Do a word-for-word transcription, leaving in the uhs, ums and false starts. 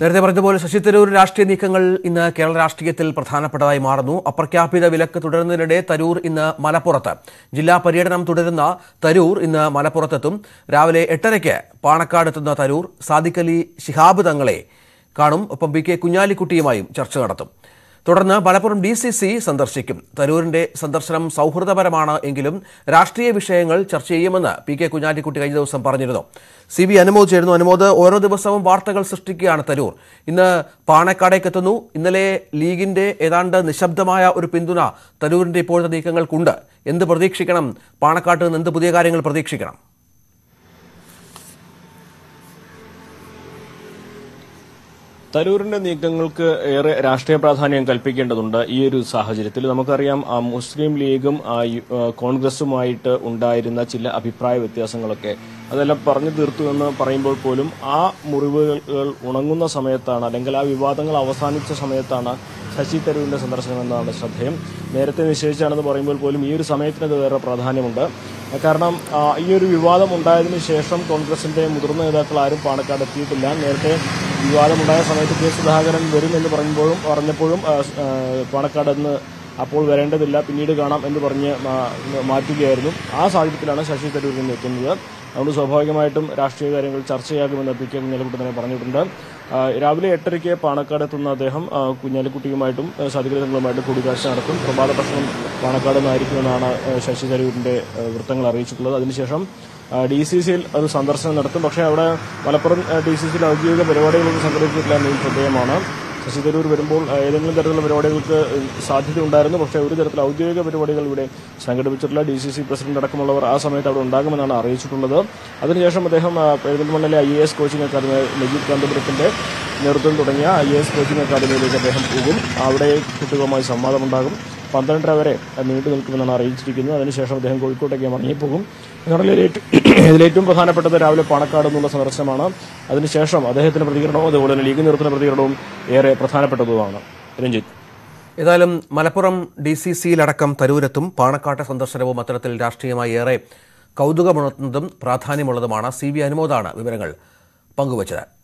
നേരത്തെ പറഞ്ഞതുപോലെ ശശി തരൂർ രാഷ്ട്രീയ നീക്കങ്ങൾ ഇന്ന് കേരള രാഷ്ട്രീയത്തിൽ പ്രധാനപ്പെട്ടതായി മാറുന്നു. അപ്രഖ്യാപിത വിലക്ക് തുടരുന്നതിനിടെ തരൂർ ഇന്ന് മലപ്പുറത്ത്. ജില്ലാ പര്യടനം തുടരുന്ന തരൂർ ഇന്ന് മലപ്പുറത്തെത്തും. രാവിലെ എട്ടരയ്ക്ക് പാണക്കാടെത്തുന്ന തരൂർ സാദിഖലി ശിഹാബ് തങ്ങളെ കാണും. ഒപ്പം പി കെ കുഞ്ഞാലിക്കുട്ടിയുമായും ചർച്ച നടത്തും. തുടർന്ന് മലപ്പുറം ഡി സി സി സന്ദർശിക്കും. തരൂരിന്റെ സന്ദർശനം സൗഹൃദപരമാണ് എങ്കിലും രാഷ്ട്രീയ വിഷയങ്ങൾ ചർച്ച ചെയ്യുമെന്ന് പി കെ കുഞ്ഞാലിക്കുട്ടി കഴിഞ്ഞ ദിവസം പറഞ്ഞിരുന്നു. സി വി അനുമോദ് ചേരുന്നു. അനുമോദ്, ഓരോ ദിവസവും വാർത്തകൾ സൃഷ്ടിക്കുകയാണ് തരൂർ. ഇന്ന് പാണക്കാടേക്കെത്തുന്നു. ഇന്നലെ ലീഗിന്റെ ഏതാണ്ട് നിശബ്ദമായ ഒരു പിന്തുണ തരൂരിന്റെ ഇപ്പോഴത്തെ നീക്കങ്ങൾക്കുണ്ട്. എന്ത് പ്രതീക്ഷിക്കണം? പാണക്കാട്ട് നിന്ന് എന്ത് പുതിയ കാര്യങ്ങൾ പ്രതീക്ഷിക്കണം? തരൂരിന്റെ നീക്കങ്ങൾക്ക് ഏറെ രാഷ്ട്രീയ പ്രാധാന്യം കൽപ്പിക്കേണ്ടതുണ്ട്. ഈ ഒരു സാഹചര്യത്തിൽ നമുക്കറിയാം, മുസ്ലിം ലീഗും കോൺഗ്രസുമായിട്ട് ഉണ്ടായിരുന്ന ചില അഭിപ്രായ വ്യത്യാസങ്ങളൊക്കെ അതെല്ലാം പറഞ്ഞു തീർത്തു എന്ന് പറയുമ്പോൾ പോലും ആ മുറിവുകൾ ഉണങ്ങുന്ന സമയത്താണ്, അല്ലെങ്കിൽ ആ വിവാദങ്ങൾ അവസാനിച്ച സമയത്താണ് ശശി തരൂരിന്റെ സന്ദർശനം എന്നതാണ് ശ്രദ്ധേയം. നേരത്തെ നിശ്ചയിച്ചാണെന്ന് പറയുമ്പോൾ പോലും ഈ ഒരു സമയത്തിനത് വേറെ പ്രാധാന്യമുണ്ട്. കാരണം ഈ ഒരു വിവാദം ഉണ്ടായതിനു ശേഷം കോൺഗ്രസിന്റെ മുതിർന്ന നേതാക്കൾ ആരും പാണക്കാടെത്തിയിട്ടില്ല. നേരത്തെ വിവാദമുണ്ടായ സമയത്ത് കെ സുധാകരൻ വരും എന്ന് പറയുമ്പോഴും പറഞ്ഞപ്പോഴും പാണക്കാട് നിന്ന് അപ്പോൾ വരേണ്ടതില്ല, പിന്നീട് കാണാം എന്ന് പറഞ്ഞ് മാറ്റുകയായിരുന്നു. ആ സാഹചര്യത്തിലാണ് ശശി തരൂരിൽ നിന്ന് എത്തുന്നത്. അതുകൊണ്ട് സ്വാഭാവികമായിട്ടും രാഷ്ട്രീയ കാര്യങ്ങൾ ചർച്ചയാകുമെന്ന് പി കെ കുഞ്ഞാലിക്കുട്ടി തന്നെ പറഞ്ഞിട്ടുണ്ട്. രാവിലെ എട്ടരയ്ക്ക് പാണക്കാട് എത്തുന്ന അദ്ദേഹം കുഞ്ഞാലിക്കുട്ടിയുമായിട്ടും സാധികളുമായിട്ടും കൂടിക്കാഴ്ച നടത്തും. പ്രഭാത പ്രശ്നം പാണക്കാട് നിന്നായിരിക്കുമെന്നാണ് ശശി തരൂരിന്റെ വൃത്തങ്ങൾ അറിയിച്ചിട്ടുള്ളത്. അതിനുശേഷം ഡി സി സിയിൽ ഒരു സന്ദർശനം നടത്തും. പക്ഷേ അവിടെ മലപ്പുറം ഡി സി സിയിൽ ഔദ്യോഗിക പരിപാടികളൊന്നും സംഘടിപ്പിച്ചിട്ടില്ല എന്നതും ശ്രദ്ധേയമാണ്. ശശി തരൂർ വരുമ്പോൾ ഏതെങ്കിലും തരത്തിലുള്ള പരിപാടികൾക്ക് സാധ്യത ഉണ്ടായിരുന്നു, പക്ഷേ ഒരു തരത്തിൽ ഔദ്യോഗിക പരിപാടികൾ ഇവിടെ സംഘടിപ്പിച്ചിട്ടുള്ള ഡി സി സി പ്രസിഡന്റ് അടക്കമുള്ളവർ ആ സമയത്ത് അവിടെ ഉണ്ടാകുമെന്നാണ് അറിയിച്ചിട്ടുള്ളത്. അതിനുശേഷം അദ്ദേഹം പെരുന്തൽമണ്ണയിലെ I A S coaching academy Najeeb കാന്തപുരത്തിന്റെ നേതൃത്വം തുടങ്ങിയ ഐ എ എസ് കോച്ചിങ് അക്കാദമിയിലേക്ക് അദ്ദേഹം പോകും. അവിടെ കുട്ടികളുമായി സംവാദമുണ്ടാകും. പന്ത്രണ്ടര വരെ നീണ്ടു നിൽക്കുമെന്നാണ് അറിയിച്ചിരിക്കുന്നത്. അതിനുശേഷം അദ്ദേഹം കോഴിക്കോട്ടേക്ക് മടങ്ങിപ്പോകും. ഇതിലേറ്റവും പ്രധാനപ്പെട്ടത് രാവിലെ പാണക്കാട് എന്നുള്ള സന്ദർശനമാണ്. അതിനുശേഷം അദ്ദേഹത്തിന്റെ പ്രതികരണവും അതുപോലെ തന്നെ ലീഗ് നേതൃത്വത്തിന്റെ പ്രതികരണവും ഏറെ പ്രധാനപ്പെട്ടതുമാണ്. രഞ്ജിത്ത്, ഏതായാലും മലപ്പുറം ഡി സി സിയിലടക്കം തരൂരെത്തും. പാണക്കാട്ടെ സന്ദർശനവും അത്തരത്തിൽ രാഷ്ട്രീയമായി ഏറെ കൗതുകമുണർത്തുന്നതും പ്രാധാന്യമുള്ളതുമാണ്. സി വി അനുമോദാണ് വിവരങ്ങൾ പങ്കുവച്ചത്.